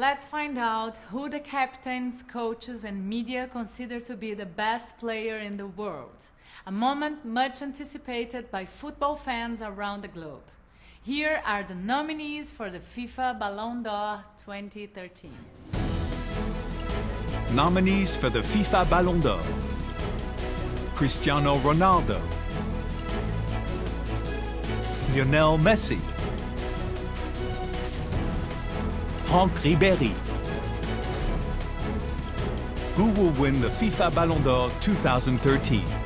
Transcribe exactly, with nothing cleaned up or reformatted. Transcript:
Let's find out who the captains, coaches and media consider to be the best player in the world. A moment much anticipated by football fans around the globe. Here are the nominees for the FIFA Ballon d'Or twenty thirteen. Nominees for the FIFA Ballon d'Or: Cristiano Ronaldo, Lionel Messi, Franck Ribéry. Who will win the FIFA Ballon d'Or twenty thirteen?